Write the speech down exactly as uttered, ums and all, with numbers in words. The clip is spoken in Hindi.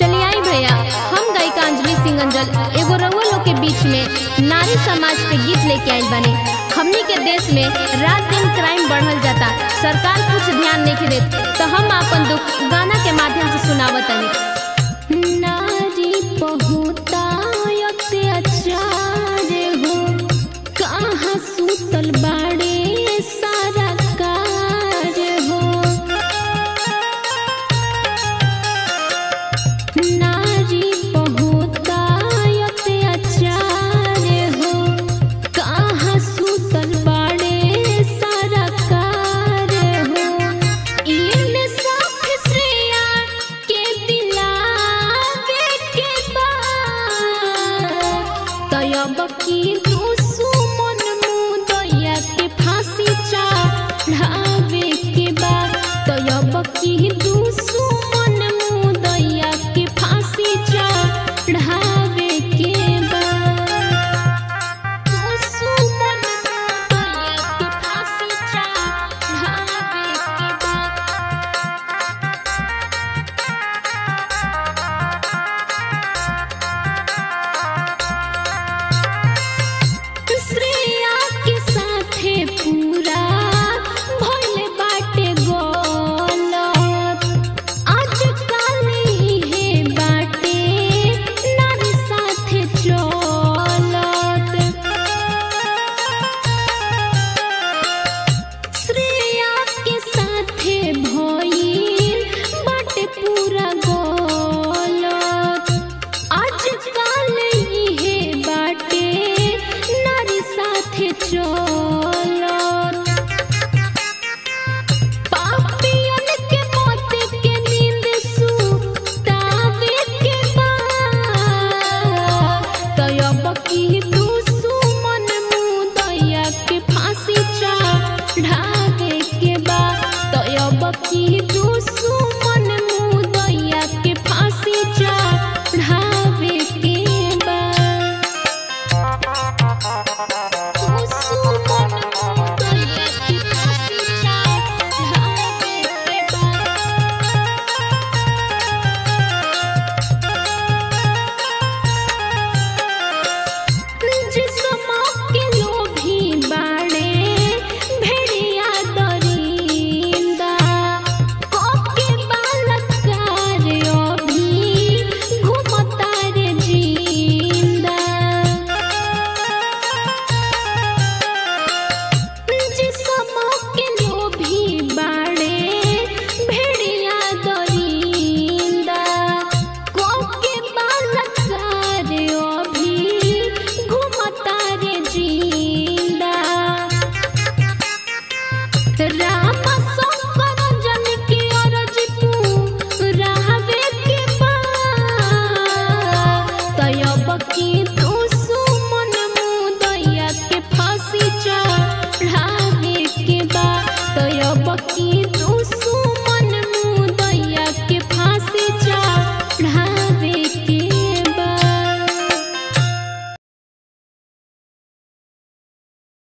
चली आई भैया, हम गायिका अंजली सिंह अंजल एगो रउआ लोग के बीच में नारी समाज पे गीत लेके आइल बने। हमनी के देश में रात दिन क्राइम बढ़ल जाता, सरकार कुछ ध्यान नहीं देत, तो हम अपन दुख गाना के माध्यम से सुनावतनी। नारी पहुँता अच्छा रे हो, कहाँ सुतल बाड़े सारा की तू